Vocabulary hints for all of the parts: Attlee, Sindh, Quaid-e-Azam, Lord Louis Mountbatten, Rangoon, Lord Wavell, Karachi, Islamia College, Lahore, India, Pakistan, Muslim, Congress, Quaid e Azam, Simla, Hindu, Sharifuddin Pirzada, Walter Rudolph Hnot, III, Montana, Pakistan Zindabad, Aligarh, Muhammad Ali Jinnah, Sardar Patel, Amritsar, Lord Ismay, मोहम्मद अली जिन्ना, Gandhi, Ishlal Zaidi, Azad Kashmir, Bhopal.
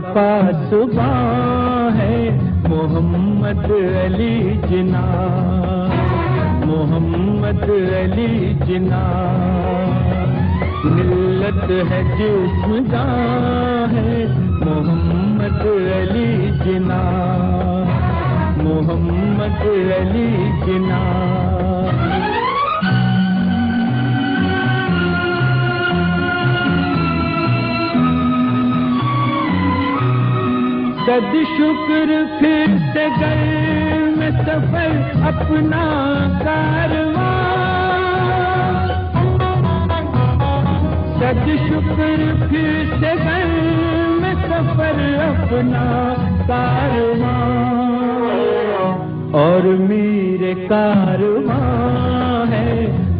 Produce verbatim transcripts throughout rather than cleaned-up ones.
वफा सुबह है मोहम्मद अली जिन्ना, मोहम्मद अली जिन्ना। मिल्लत है जिस्म जा है मोहम्मद अली जिन्ना, मोहम्मद अली जिन्ना। सद शुक्र फिर से गए मैं सफर अपना कारवां, सद शुक्र फिर से गए मैं सफर अपना कारवां। और मेरे कारवां है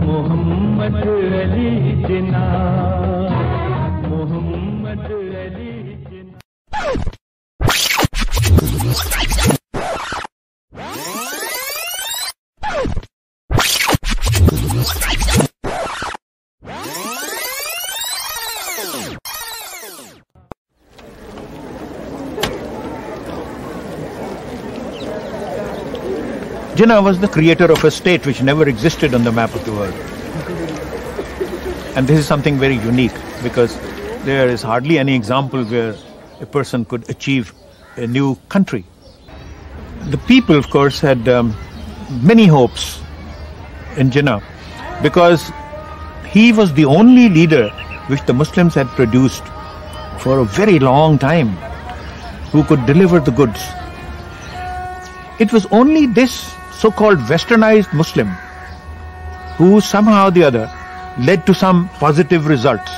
मोहम्मद अली जिन्ना, मोहम्मद अली जिन्ना। Jinnah was the creator of a state which never existed on the map of the world. And this is something very unique because there is hardly any example where a person could achieve a new country. The people, of course, had um, many hopes in Jinnah because he was the only leader which the Muslims had produced for a very long time who could deliver the goods. It was only this so-called westernized Muslim who somehow or the other led to some positive results,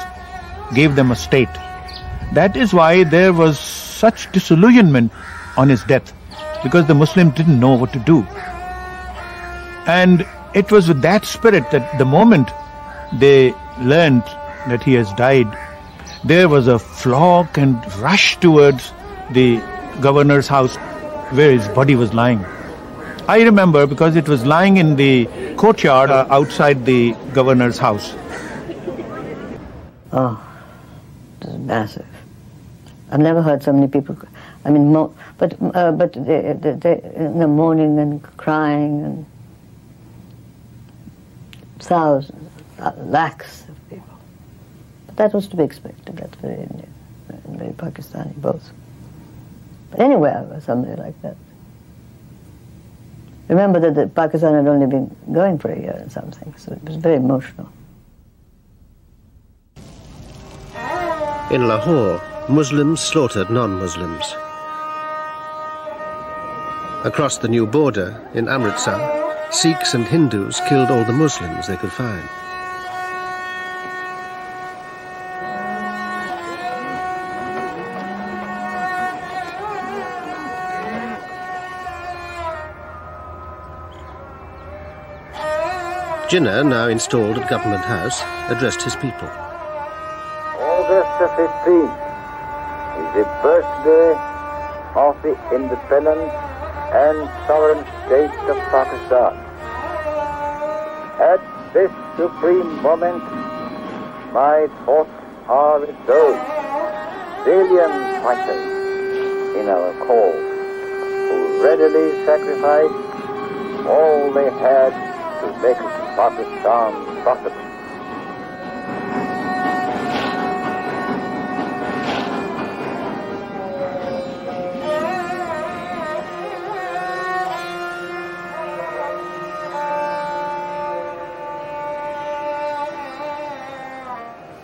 gave them a state. That is why there was such disillusionment on his death, because the Muslims didn't know what to do. And it was with that spirit that the moment they learned that he has died, there was a flock and rush towards the governor's house where his body was lying. I remember because it was lying in the courtyard uh, outside the governor's house. Oh, it was massive. I've never heard so many people, I mean, mo but, uh, but they, they, they, in the mourning and crying and thousands, lakhs of people. But that was to be expected, that's very Indian, very Pakistani, both. But anywhere was somebody like that. Remember that, that Pakistan had only been going for a year and something, so it was very emotional. In Lahore, Muslims slaughtered non-Muslims. Across the new border, in Amritsar, Sikhs and Hindus killed all the Muslims they could find. Jinnah, now installed at Government House, addressed his people. August fifteenth. The birthday of the independent and sovereign state of Pakistan. At this supreme moment, my thoughts are with those valiant fighters in our cause who readily sacrificed all they had to make Pakistan possible.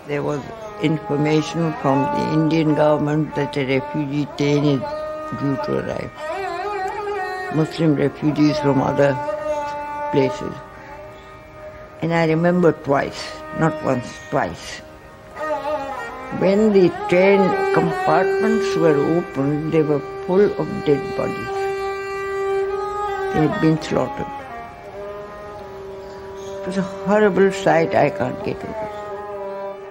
There was information from the Indian government that a refugee train is due to arrive. Muslim refugees from other places. And I remember twice, not once, twice. When the train compartments were opened, they were full of dead bodies. They had been slaughtered. It was a horrible sight, I can't get over.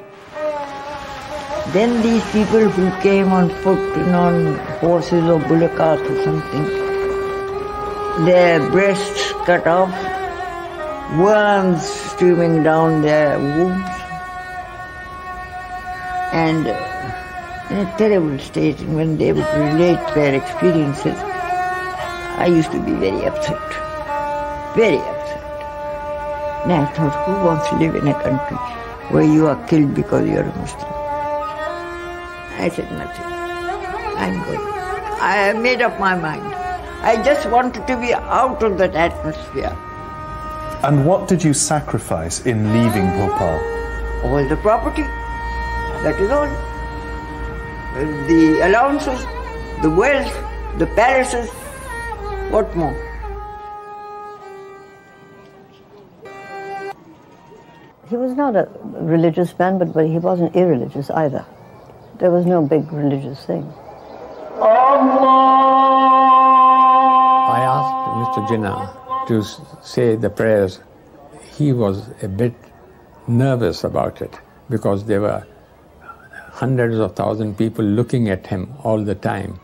Then these people who came on foot, and on horses or bullock carts or something, their breasts cut off, worms streaming down their wombs, and in a terrible state, and when they would relate their experiences, I used to be very upset, very upset. And I thought, who wants to live in a country where you are killed because you are a Muslim? I said, nothing. I'm going. I made up my mind. I just wanted to be out of that atmosphere. And what did you sacrifice in leaving Bhopal? All the property. That is all. The allowances, the wealth, the palaces, what more? He was not a religious man, but, but he wasn't irreligious either. There was no big religious thing. Allah! I asked Mister Jinnah to say the prayers. He was a bit nervous about it because there were hundreds of thousands of people looking at him all the time.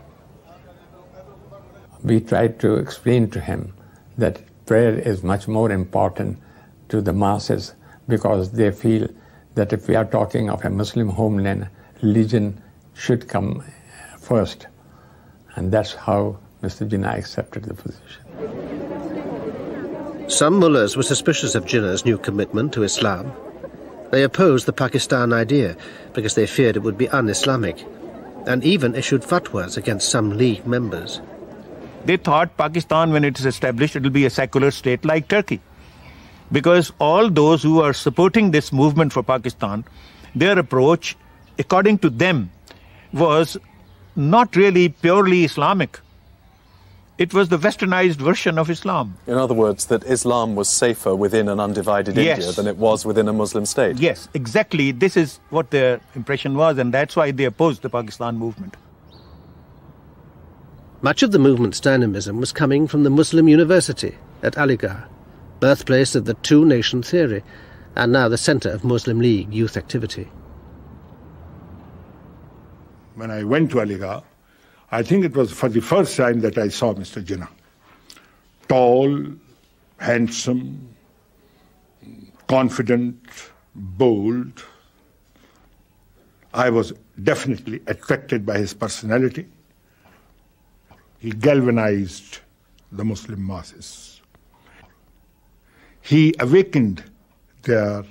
We tried to explain to him that prayer is much more important to the masses because they feel that if we are talking of a Muslim homeland, religion should come first. And that's how Mister Jinnah accepted the position. Some mullahs were suspicious of Jinnah's new commitment to Islam. They opposed the Pakistan idea because they feared it would be un-Islamic, and even issued fatwas against some League members. They thought Pakistan, when it is established, it will be a secular state like Turkey, because all those who are supporting this movement for Pakistan, their approach, according to them, was not really purely Islamic. It was the westernized version of Islam. In other words, that Islam was safer within an undivided yes. India than it was within a Muslim state. Yes, exactly. This is what their impression was, and that's why they opposed the Pakistan movement. Much of the movement's dynamism was coming from the Muslim University at Aligarh, birthplace of the two-nation theory, and now the centre of Muslim League youth activity. When I went to Aligarh, I think it was for the first time that I saw Mister Jinnah. Tall, handsome, confident, bold. I was definitely attracted by his personality. He galvanized the Muslim masses. He awakened their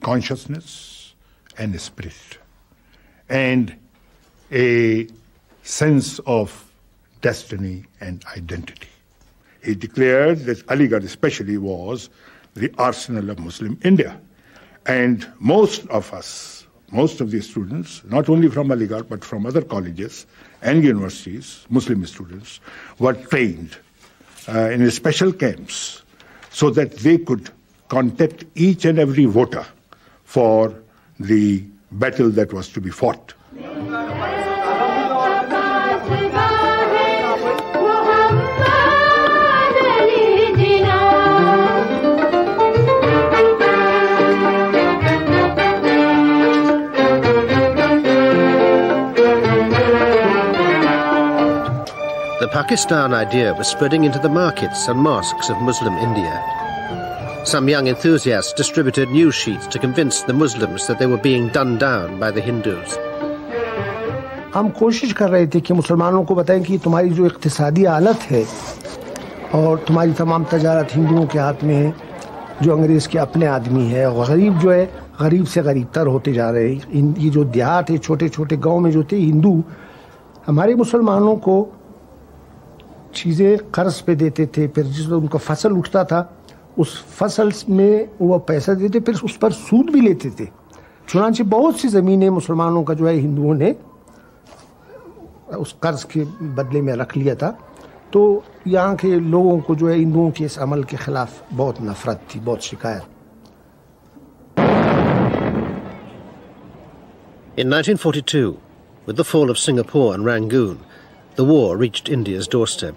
consciousness and spirit, and a sense of destiny and identity. He declared that Aligarh especially was the arsenal of Muslim India. And most of us, most of the students, not only from Aligarh but from other colleges and universities, Muslim students, were trained uh, in special camps so that they could contact each and every voter for the battle that was to be fought. The Pakistan idea was spreading into the markets and mosques of Muslim India. Some young enthusiasts distributed news sheets to convince the Muslims that they were being done down by the Hindus. हम कोशिश कर रहे थे कि मुसलमानों को बताएं कि तुम्हारी जो इक्तिसादी हालत है और तुम्हारी तमाम तजारत हिंदुओं के हाथ में है, जो अंग्रेज़ के अपने आदमी है, और गरीब जो है गरीब से गरीबतर होते जा रहे हैं। ये जो देहात है, छोटे छोटे गांव में जो थे हिंदू, हमारे मुसलमानों को चीज़ें कर्ज पे देते थे, फिर जिस उनका फसल उठता था उस फसल में वो पैसा देते, फिर उस पर सूद भी लेते थे। चुनांचे बहुत सी ज़मीनें मुसलमानों का जो है हिंदुओं ने उस कर्ज के बदले में रख लिया था। तो यहाँ के लोगों को जो है हिंदुओं के इस अमल के खिलाफ बहुत नफरत थी, बहुत शिकायत। In nineteen forty-two, with the fall of Singapore and Rangoon, the war reached India's doorstep.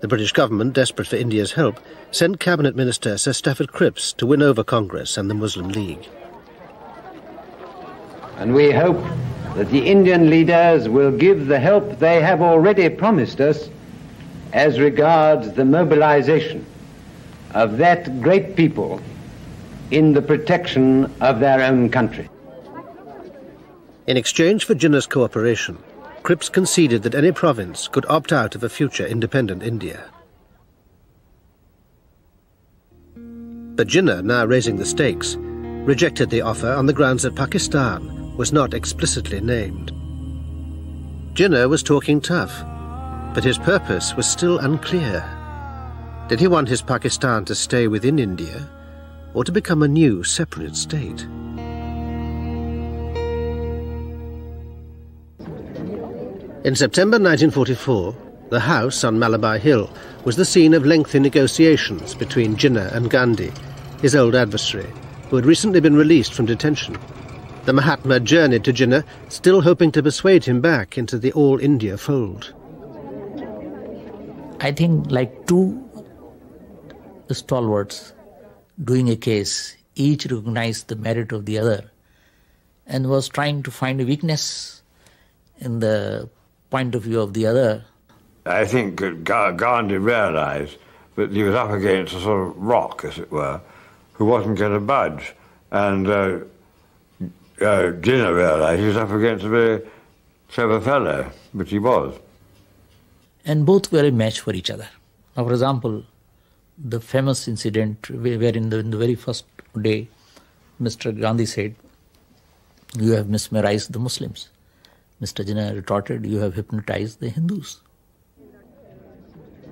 The British government, desperate for India's help, sent Cabinet Minister Sir Stafford Cripps to win over Congress and the Muslim League. And we hope that the Indian leaders will give the help they have already promised us as regards the mobilization of that great people in the protection of their own country. In exchange for Jinnah's cooperation, Cripps conceded that any province could opt out of a future independent India. But Jinnah, now raising the stakes, rejected the offer on the grounds that Pakistan was not explicitly named. Jinnah was talking tough, but his purpose was still unclear. Did he want his Pakistan to stay within India or to become a new separate state? In September nineteen forty-four, the house on Malabar Hill was the scene of lengthy negotiations between Jinnah and Gandhi, his old adversary, who had recently been released from detention. The Mahatma journeyed to Jinnah, still hoping to persuade him back into the All India fold. I think like two stalwarts doing a case, each recognized the merit of the other and was trying to find a weakness in the point of view of the other. I think Gandhi realised that he was up against a sort of rock, as it were, who wasn't going to budge. And uh, uh, Jinnah realised he was up against a very clever fellow, which he was. And both were a match for each other. Now, for example, the famous incident wherein the, in the very first day, Mister Gandhi said, "You have mesmerised the Muslims." Mister Jinnah retorted, "You have hypnotised the Hindus."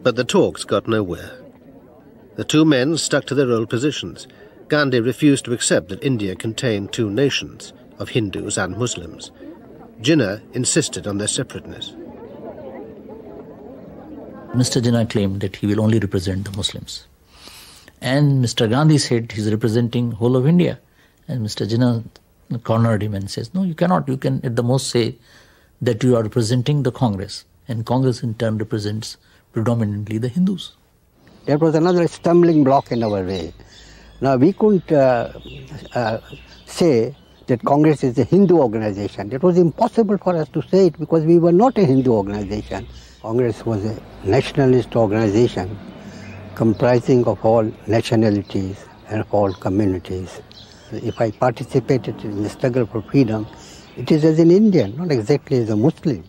But the talks got nowhere. The two men stuck to their old positions. Gandhi refused to accept that India contained two nations, of Hindus and Muslims. Jinnah insisted on their separateness. Mister Jinnah claimed that he will only represent the Muslims. And Mister Gandhi said he's representing whole of India. And Mister Jinnah cornered him and says, "No, you cannot. You can at the most say that you are representing the Congress." And Congress in turn represents predominantly the Hindus. That was another stumbling block in our way. Now, we couldn't uh, uh, say that Congress is a Hindu organization. It was impossible for us to say it because we were not a Hindu organization. Congress was a nationalist organization comprising of all nationalities and of all communities. If I participated in the struggle for freedom, it is as an Indian, not exactly as a Muslim.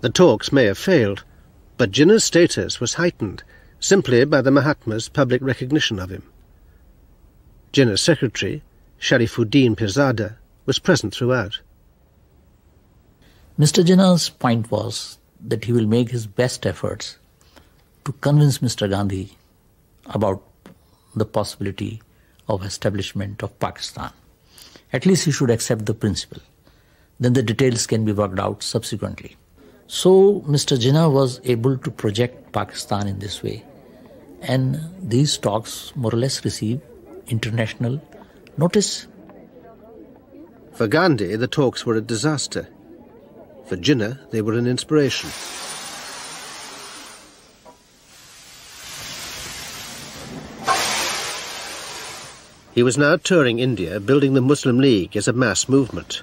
The talks may have failed, but Jinnah's status was heightened simply by the Mahatma's public recognition of him. Jinnah's secretary, Sharifuddin Pirzada, was present throughout. Mister Jinnah's point was that he will make his best efforts to convince Mister Gandhi about the possibility of establishment of Pakistan. At least he should accept the principle. Then the details can be worked out subsequently. So Mister Jinnah was able to project Pakistan in this way, and these talks more or less received international notice. For Gandhi, the talks were a disaster. For Jinnah, they were an inspiration. He was now touring India, building the Muslim League as a mass movement.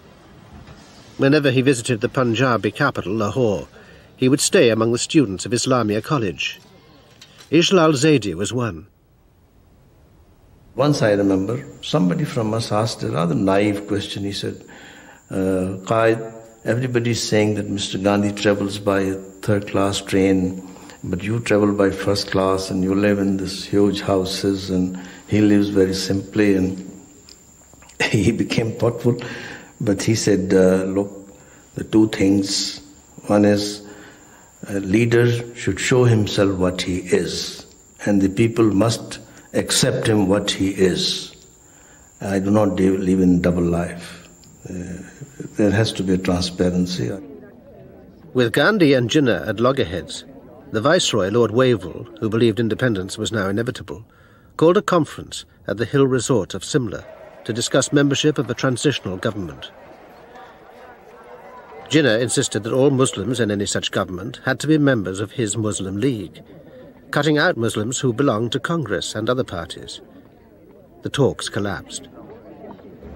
Whenever he visited the Punjabi capital, Lahore, he would stay among the students of Islamia College. Ishlal Zaidi was one. Once I remember, somebody from us asked a rather naive question. He said, uh, Quaid, everybody is saying that Mister Gandhi travels by a third-class train, but you travel by first class and you live in these huge houses and he lives very simply. And he became thoughtful. But he said, uh, look, the two things. One is a leader should show himself what he is, and the people must accept him what he is. I do not live in double life. Uh, there has to be a transparency. With Gandhi and Jinnah at loggerheads, the Viceroy, Lord Wavell, who believed independence was now inevitable, called a conference at the hill resort of Simla to discuss membership of a transitional government. Jinnah insisted that all Muslims in any such government had to be members of his Muslim League, cutting out Muslims who belonged to Congress and other parties. The talks collapsed.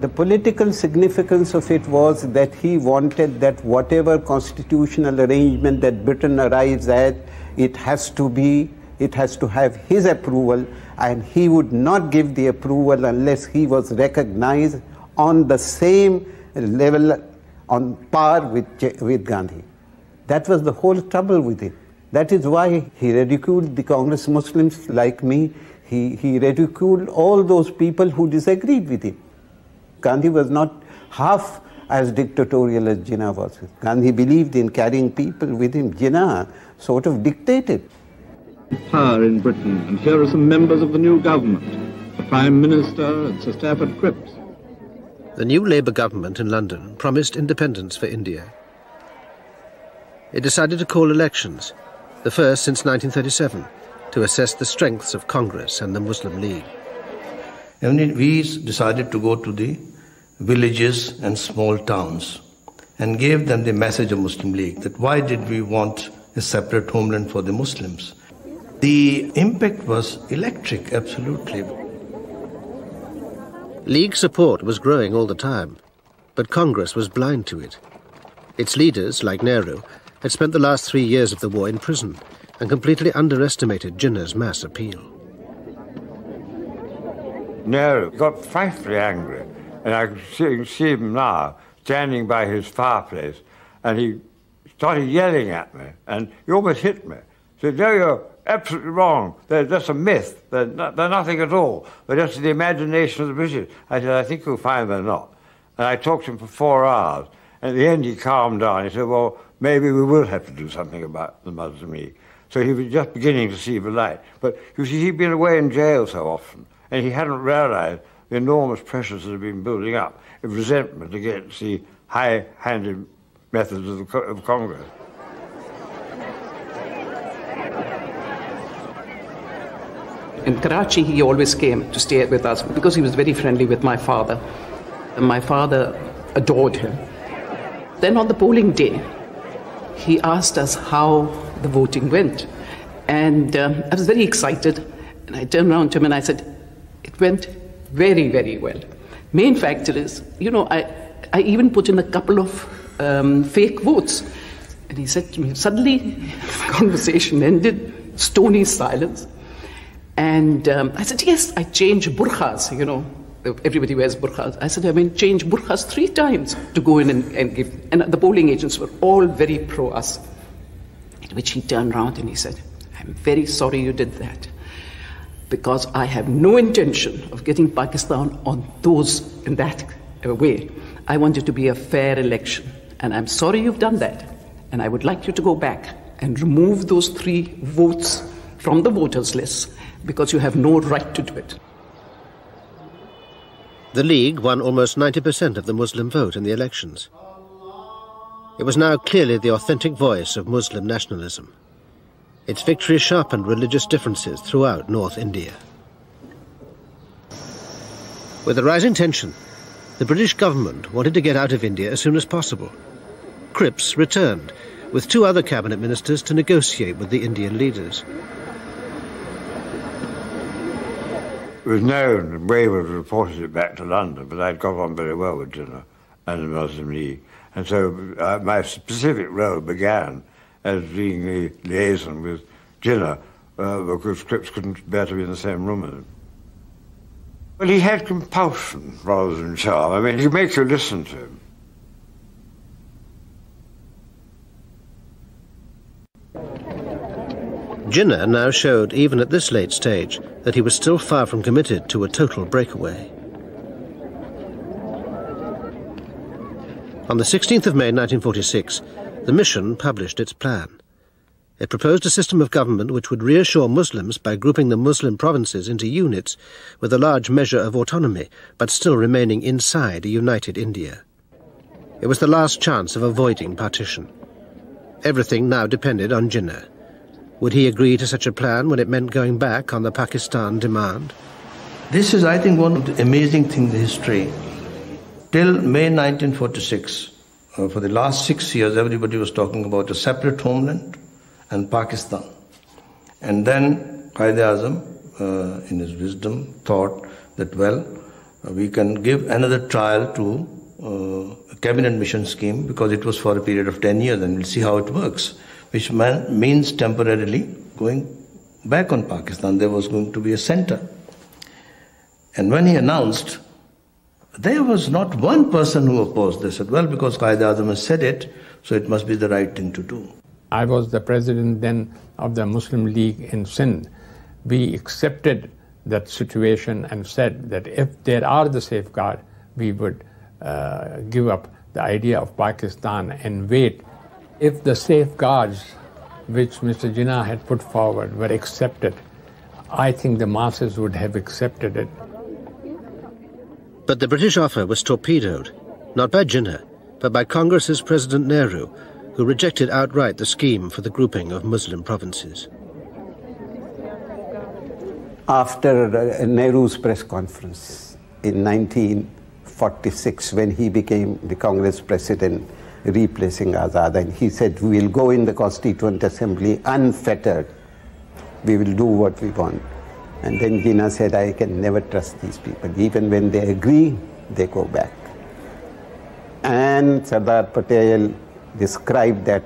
The political significance of it was that he wanted that whatever constitutional arrangement that Britain arrives at, it has to be It has to have his approval, and he would not give the approval unless he was recognized on the same level on par with, with Gandhi. That was the whole trouble with it. That is why he ridiculed the Congress Muslims like me. He, he ridiculed all those people who disagreed with him. Gandhi was not half as dictatorial as Jinnah was. Gandhi believed in carrying people with him. Jinnah sort of dictated. Power in Britain, and here are some members of the new government, the Prime Minister and Sir Stafford Cripps. The new Labour government in London promised independence for India. It decided to call elections, the first since nineteen thirty-seven, to assess the strengths of Congress and the Muslim League. And we decided to go to the villages and small towns and gave them the message of Muslim League, that why did we want a separate homeland for the Muslims. The impact was electric, absolutely. League support was growing all the time, but Congress was blind to it. Its leaders, like Nehru, had spent the last three years of the war in prison and completely underestimated Jinnah's mass appeal. Nehru got frightfully angry, and I can see, see him now standing by his fireplace, and he started yelling at me, and he almost hit me. He said, "No, you're absolutely wrong. They're just a myth. They're, not, they're nothing at all. They're just the imagination of the British." I said, "I think you'll find they're not." And I talked to him for four hours. At the end, he calmed down. He said, "Well, maybe we will have to do something about the Muslim League." So he was just beginning to see the light. But you see, he'd been away in jail so often, and he hadn't realized the enormous pressures that had been building up of resentment against the high-handed methods of, the, of Congress. In Karachi, he always came to stay with us because he was very friendly with my father. And my father adored him. Then on the polling day, he asked us how the voting went. And um, I was very excited. And I turned around to him and I said, "It went very, very well. Main factor is, you know, I, I even put in a couple of um, fake votes." And he said to me, suddenly the conversation ended, stony silence. And um, I said, "Yes, I changed burkhas, you know, everybody wears burkhas. I said, I mean, change burkhas three times to go in and, and give." And the polling agents were all very pro us. At which he turned around and he said, "I'm very sorry you did that, because I have no intention of getting Pakistan on those, in that way. I want it to be a fair election. And I'm sorry you've done that. And I would like you to go back and remove those three votes from the voters' list, because you have no right to do it." The League won almost ninety percent of the Muslim vote in the elections. It was now clearly the authentic voice of Muslim nationalism. Its victory sharpened religious differences throughout North India. With the rising tension, the British government wanted to get out of India as soon as possible. Cripps returned with two other cabinet ministers to negotiate with the Indian leaders. It was known, and Wayward reported it back to London, but I'd got on very well with Jinnah and the Muslim League. And so uh, my specific role began as being the liaison with Jinnah, uh, because Cripps couldn't bear to be in the same room as him. Well, he had compulsion rather than charm. I mean, he makes you listen to him. Jinnah now showed, even at this late stage, that he was still far from committed to a total breakaway. On the sixteenth of May nineteen forty-six, the mission published its plan. It proposed a system of government which would reassure Muslims by grouping the Muslim provinces into units with a large measure of autonomy, but still remaining inside a united India. It was the last chance of avoiding partition. Everything now depended on Jinnah. Would he agree to such a plan when it meant going back on the Pakistan demand? This is, I think, one of the amazing things in history. Till May nineteen forty-six, uh, for the last six years, everybody was talking about a separate homeland and Pakistan. And then Quaid-e-Azam, uh, in his wisdom, thought that, well, uh, we can give another trial to uh, a cabinet mission scheme, because it was for a period of ten years, and we'll see how it works. Which man, means temporarily going back on Pakistan. There was going to be a center. And when he announced there was not one person who opposed. They said, well, because Quaid-e-Azam has said it, so it must be the right thing to do. I was the president then of the Muslim League in Sindh. We accepted that situation and said that if there are the safeguards, we would uh, give up the idea of Pakistan and wait. If the safeguards which Mister Jinnah had put forward were accepted, I think the masses would have accepted it. But the British offer was torpedoed, not by Jinnah, but by Congress's President Nehru, who rejected outright the scheme for the grouping of Muslim provinces. After uh, Nehru's press conference in nineteen forty-six, when he became the Congress president, replacing Azad, and he said, we will go in the Constituent Assembly unfettered. We will do what we want. And then Jinnah said, I can never trust these people. Even when they agree, they go back. And Sardar Patel described that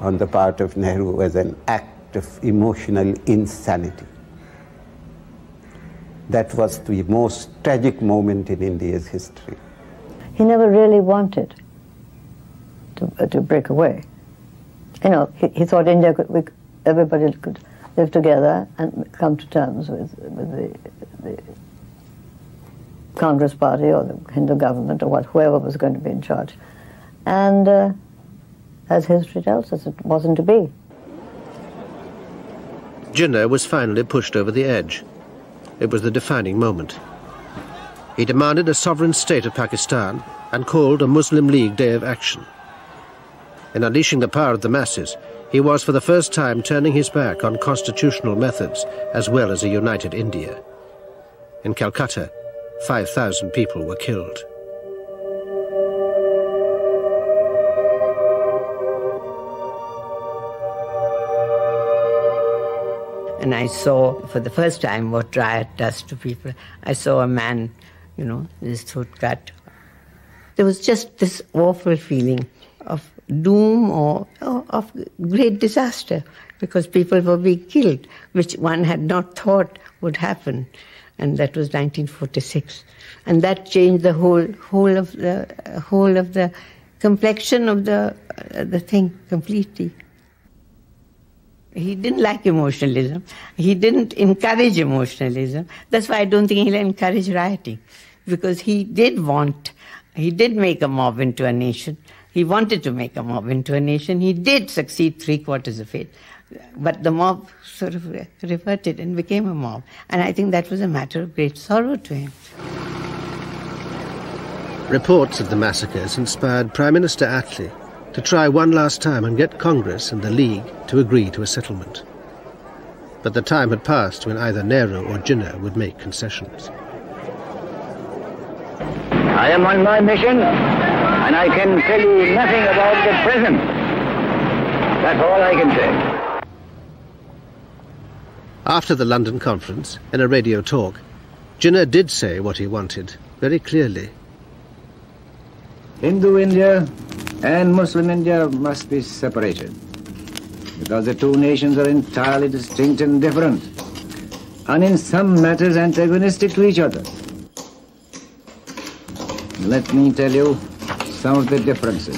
on the part of Nehru as an act of emotional insanity. That was the most tragic moment in India's history. He never really wanted to, uh, to break away. You know, he, he thought India could, we, everybody could live together and come to terms with, with the, the Congress party or the Hindu government or what, whoever was going to be in charge. And uh, as history tells us, it wasn't to be. Jinnah was finally pushed over the edge. It was the defining moment. He demanded a sovereign state of Pakistan and called a Muslim League Day of Action. In unleashing the power of the masses, he was for the first time turning his back on constitutional methods as well as a united India. In Calcutta, five thousand people were killed. And I saw, for the first time, what riot does to people. I saw a man, you know, his throat cut. There was just this awful feeling of doom or, or of great disaster, because people were being killed, which one had not thought would happen. And that was nineteen forty-six. And that changed the whole, whole of the, uh, whole of the complexion of the, uh, the thing completely. He didn't like emotionalism. He didn't encourage emotionalism. That's why I don't think he'll encourage rioting, because he did want, he did make a mob into a nation. He wanted to make a mob into a nation. He did succeed three quarters of it. But the mob sort of re reverted and became a mob. And I think that was a matter of great sorrow to him. Reports of the massacres inspired Prime Minister Attlee to try one last time and get Congress and the League to agree to a settlement. But the time had passed when either Nehru or Jinnah would make concessions. I am on my mission, and I can tell you nothing about the present. That's all I can say. After the London conference, in a radio talk, Jinnah did say what he wanted, very clearly. Hindu India and Muslim India must be separated, because the two nations are entirely distinct and different, and in some matters antagonistic to each other. Let me tell you some of the differences.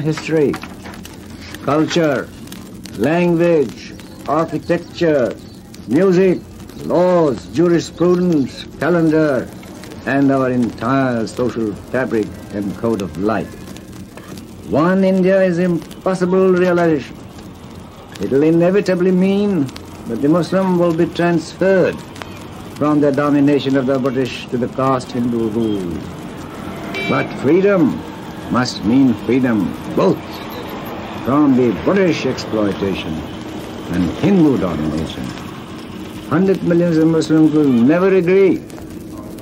History, culture, language, architecture, music, laws, jurisprudence, calendar, and our entire social fabric and code of life. One India is impossible realization. It will inevitably mean that the Muslim will be transferred from their domination of the British to the caste Hindu rule. But freedom must mean freedom both from the British exploitation and Hindu domination. Hundred millions of Muslims will never agree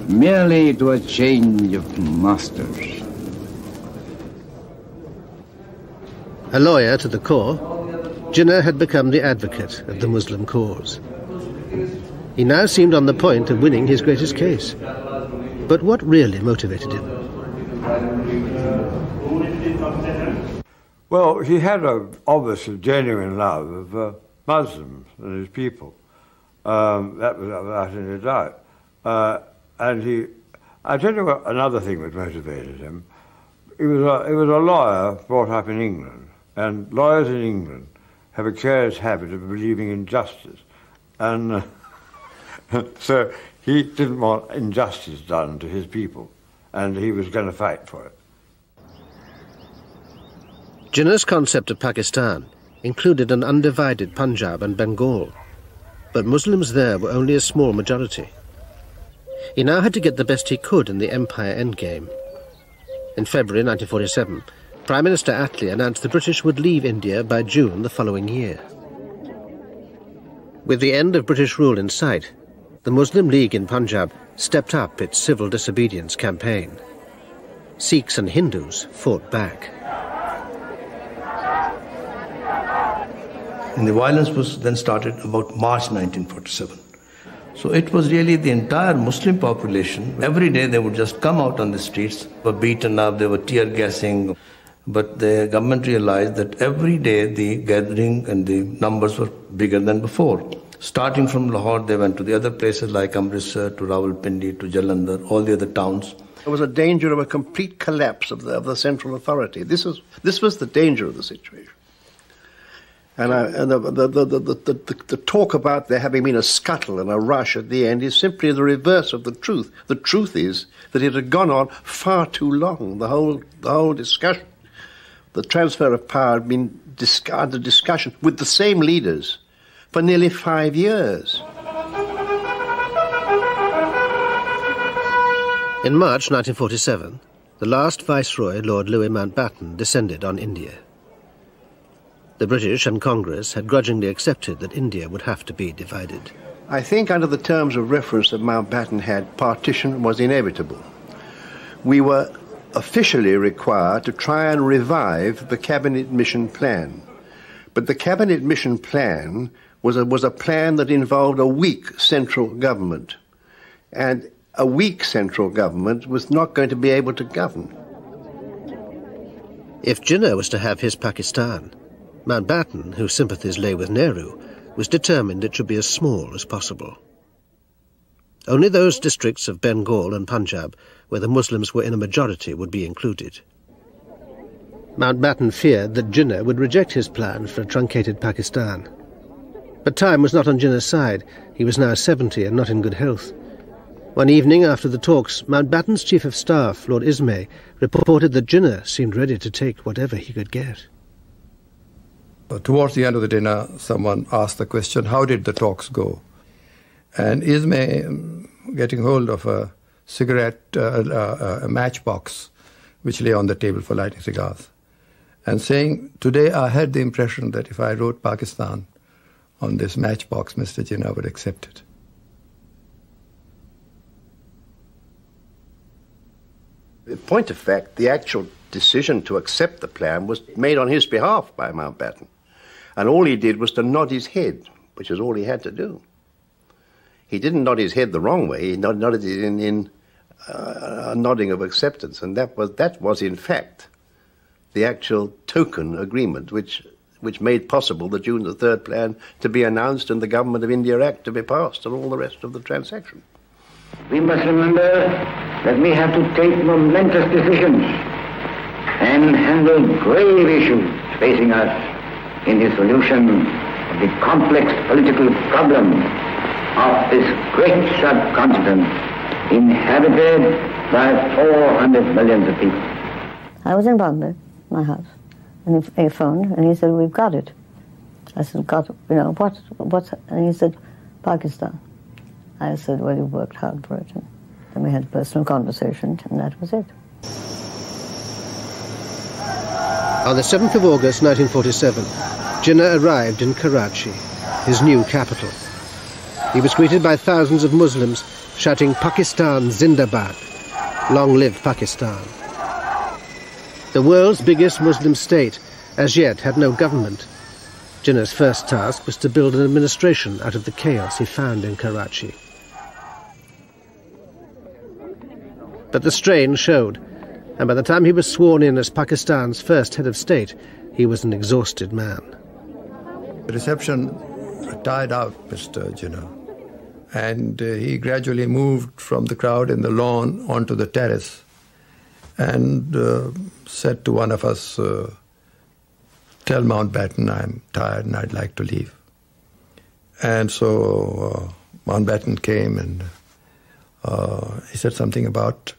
merely to a change of masters. A lawyer to the core, Jinnah had become the advocate of the Muslim cause. He now seemed on the point of winning his greatest case. But what really motivated him? Well, he had a obvious genuine love of uh, Muslims and his people. Um, that was without any doubt. Uh, And he, I'll tell you what, another thing that motivated him. He was, a, he was a lawyer brought up in England, and lawyers in England have a curious habit of believing in justice. And uh, so he didn't want injustice done to his people, and he was going to fight for it. Jinnah's concept of Pakistan included an undivided Punjab and Bengal, but Muslims there were only a small majority. He now had to get the best he could in the empire endgame. In February nineteen forty-seven, Prime Minister Attlee announced the British would leave India by June the following year. With the end of British rule in sight, the Muslim League in Punjab stepped up its civil disobedience campaign. Sikhs and Hindus fought back. And the violence was then started about March nineteen forty-seven. So it was really the entire Muslim population. Every day they would just come out on the streets, were beaten up, they were tear gassing. But the government realized that every day the gathering and the numbers were bigger than before. Starting from Lahore, they went to the other places like Amritsar, to Rawalpindi, to Jalandhar, all the other towns. There was a danger of a complete collapse of the, of the central authority. This was, this was the danger of the situation. And, I, and the, the, the, the, the, the talk about there having been a scuttle and a rush at the end is simply the reverse of the truth. The truth is that it had gone on far too long. The whole, the whole discussion, the transfer of power had been under discussion with the same leaders for nearly five years. In March nineteen forty-seven, the last Viceroy, Lord Louis Mountbatten, descended on India. The British and Congress had grudgingly accepted that India would have to be divided. I think under the terms of reference that Mountbatten had, partition was inevitable. We were officially required to try and revive the Cabinet Mission Plan. But the Cabinet Mission Plan was a, was a plan that involved a weak central government. And a weak central government was not going to be able to govern. If Jinnah was to have his Pakistan, Mountbatten, whose sympathies lay with Nehru, was determined it should be as small as possible. Only those districts of Bengal and Punjab where the Muslims were in a majority would be included. Mountbatten feared that Jinnah would reject his plan for a truncated Pakistan. But time was not on Jinnah's side. He was now seventy and not in good health. One evening after the talks, Mountbatten's chief of staff, Lord Ismay, reported that Jinnah seemed ready to take whatever he could get. Towards the end of the dinner, someone asked the question, how did the talks go? And Ismay, getting hold of a cigarette, uh, a matchbox, which lay on the table for lighting cigars, and saying, today I had the impression that if I wrote Pakistan on this matchbox, Mister Jinnah would accept it. In point of fact, the actual decision to accept the plan was made on his behalf by Mountbatten. And all he did was to nod his head, which is all he had to do. He didn't nod his head the wrong way. He nodded it in, in uh, a nodding of acceptance, and that was, that was in fact the actual token agreement which, which made possible the June the third plan to be announced and the Government of India Act to be passed and all the rest of the transaction. We must remember that we have to take momentous decisions and handle grave issues facing us in the solution of the complex political problem of this great subcontinent inhabited by four hundred millions of people. I was in Bombay, my house, and he phoned and he said, we've got it. I said, got, you know, what, what? And he said, Pakistan. I said, well, you worked hard for it. And then we had a personal conversation and that was it. On the seventh of August nineteen forty-seven, Jinnah arrived in Karachi, his new capital. He was greeted by thousands of Muslims shouting Pakistan Zindabad, long live Pakistan. The world's biggest Muslim state as yet had no government. Jinnah's first task was to build an administration out of the chaos he found in Karachi. But the strain showed. And by the time he was sworn in as Pakistan's first head of state, he was an exhausted man. The reception tired out Mister Jinnah, and uh, he gradually moved from the crowd in the lawn onto the terrace and uh, said to one of us, uh, tell Mountbatten I'm tired and I'd like to leave. And so uh, Mountbatten came and uh, he said something about,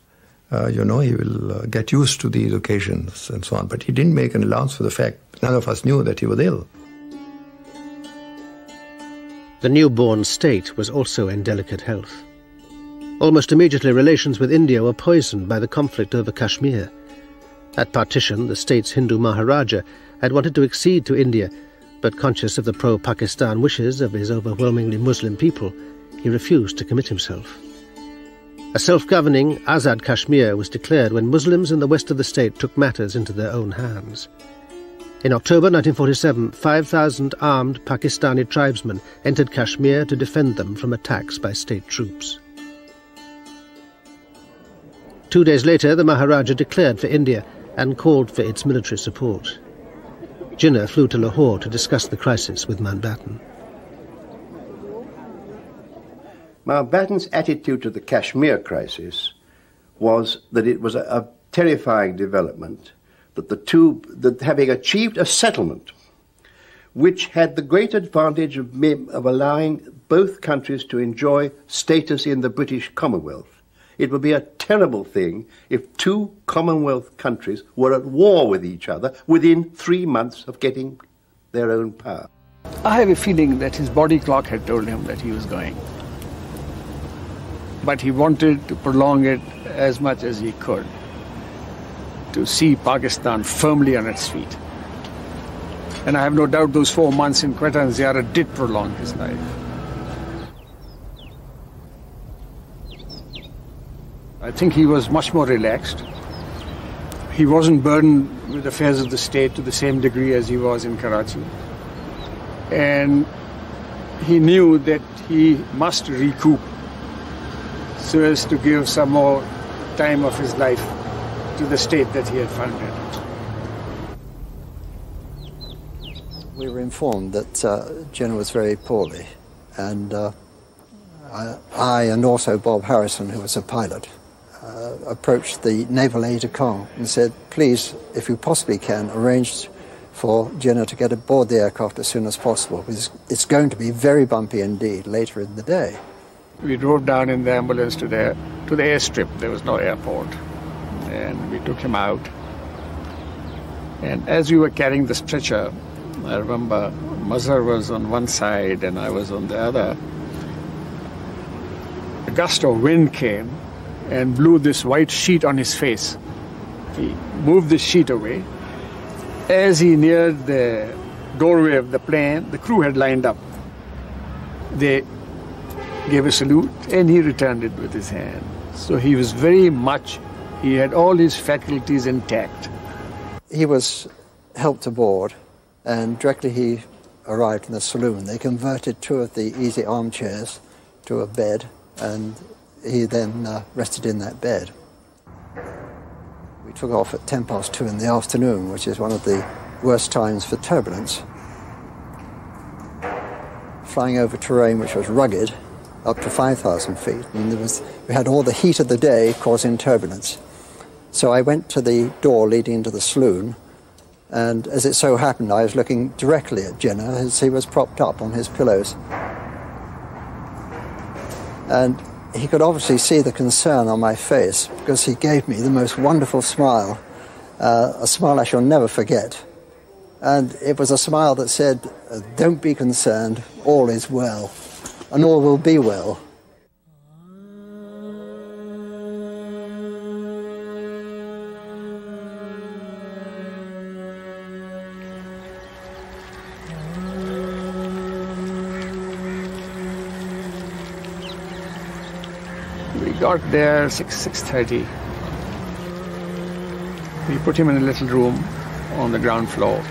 uh, you know, he will uh, get used to these occasions and so on. But he didn't make an allowance for the fact none of us knew that he was ill. The newborn state was also in delicate health. Almost immediately, relations with India were poisoned by the conflict over Kashmir. At partition, the state's Hindu Maharaja had wanted to accede to India, but conscious of the pro-Pakistan wishes of his overwhelmingly Muslim people, he refused to commit himself. A self-governing Azad Kashmir was declared when Muslims in the west of the state took matters into their own hands. In October nineteen forty-seven, five thousand armed Pakistani tribesmen entered Kashmir to defend them from attacks by state troops. Two days later, the Maharaja declared for India and called for its military support. Jinnah flew to Lahore to discuss the crisis with Mountbatten. Mountbatten's attitude to the Kashmir crisis was that it was a, a terrifying development, that the two, that having achieved a settlement which had the great advantage of, of allowing both countries to enjoy status in the British Commonwealth, it would be a terrible thing if two Commonwealth countries were at war with each other within three months of getting their own power. I have a feeling that his body clock had told him that he was going, but he wanted to prolong it as much as he could, to see Pakistan firmly on its feet. And I have no doubt those four months in Quetta and Ziarat did prolong his life. I think he was much more relaxed. He wasn't burdened with affairs of the state to the same degree as he was in Karachi. And he knew that he must recoup so as to give some more time of his life to the state that he had founded. We were informed that uh, Jinnah was very poorly, and uh, I, I and also Bob Harrison, who was a pilot, uh, approached the naval aide de camp and said, please, if you possibly can, arrange for Jinnah to get aboard the aircraft as soon as possible, because it's going to be very bumpy indeed later in the day. We drove down in the ambulance to the, to the airstrip. There was no airport. And we took him out, and as we were carrying the stretcher, I remember Mazhar was on one side and I was on the other. A gust of wind came and blew this white sheet on his face. He moved the sheet away. As he neared the doorway of the plane, the crew had lined up. They gave a salute and he returned it with his hand. So he was very much He had all his faculties intact. He was helped aboard, and directly he arrived in the saloon, they converted two of the easy armchairs to a bed, and he then uh, rested in that bed. We took off at ten past two in the afternoon, which is one of the worst times for turbulence. Flying over terrain which was rugged, up to five thousand feet, and there was, we had all the heat of the day causing turbulence. So I went to the door leading into the saloon, and as it so happened, I was looking directly at Jinnah as he was propped up on his pillows. And he could obviously see the concern on my face, because he gave me the most wonderful smile, uh, a smile I shall never forget. And it was a smile that said, don't be concerned, all is well, and all will be well. Got there six six thirty. We put him in a little room on the ground floor.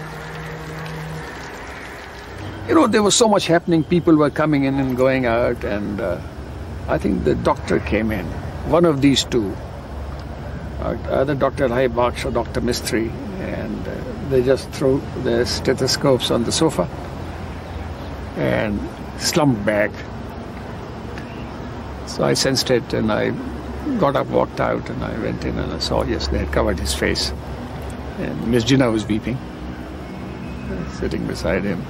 You know, there was so much happening. People were coming in and going out, and uh, I think the doctor came in. One of these two, uh, either Doctor Highbox or Doctor Mystery, and uh, they just threw their stethoscopes on the sofa and slumped back. So I sensed it and I got up, walked out, and I went in and I saw, yes, they had covered his face. And Miss Jinnah was weeping, sitting beside him.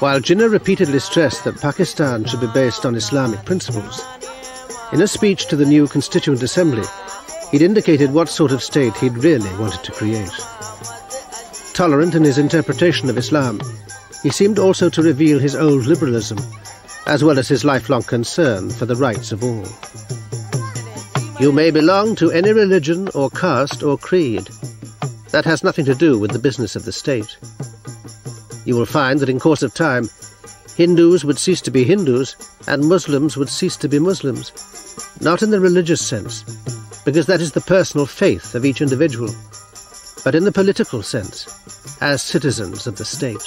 While Jinnah repeatedly stressed that Pakistan should be based on Islamic principles, in a speech to the new Constituent Assembly, he'd indicated what sort of state he'd really wanted to create. Tolerant in his interpretation of Islam, he seemed also to reveal his old liberalism, as well as his lifelong concern for the rights of all. You may belong to any religion or caste or creed. That has nothing to do with the business of the state. You will find that in course of time, Hindus would cease to be Hindus and Muslims would cease to be Muslims. Not in the religious sense, because that is the personal faith of each individual, but in the political sense, as citizens of the state.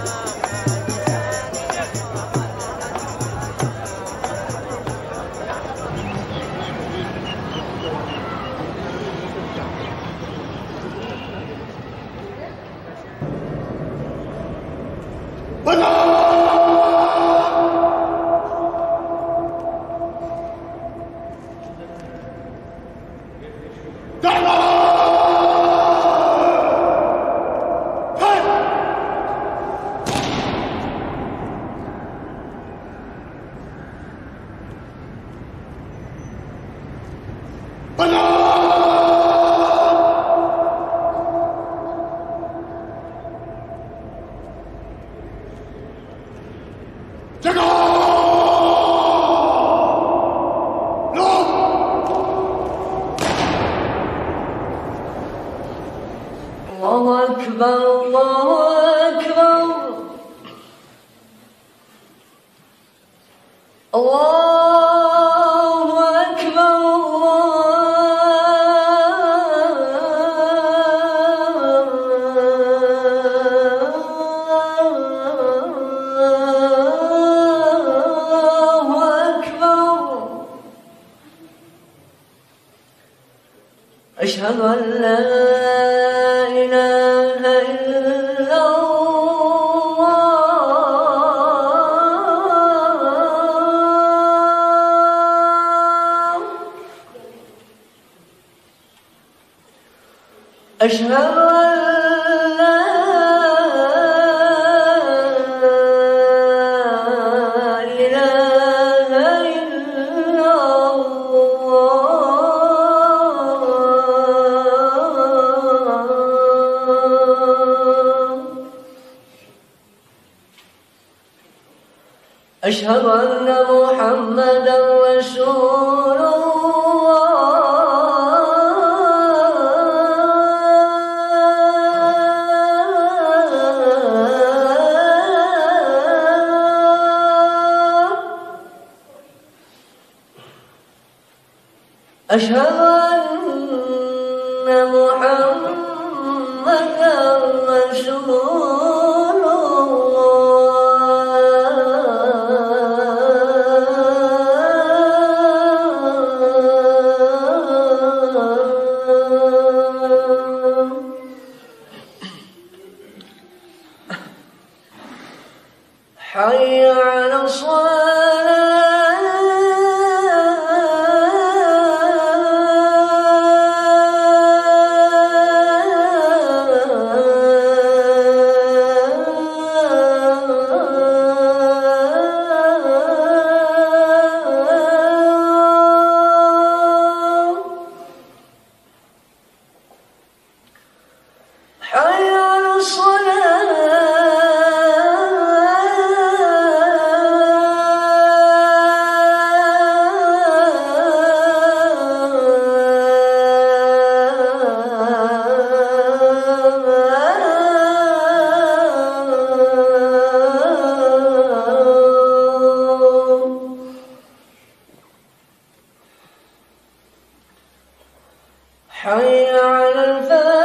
أشهد أن محمد حي على الفلاح.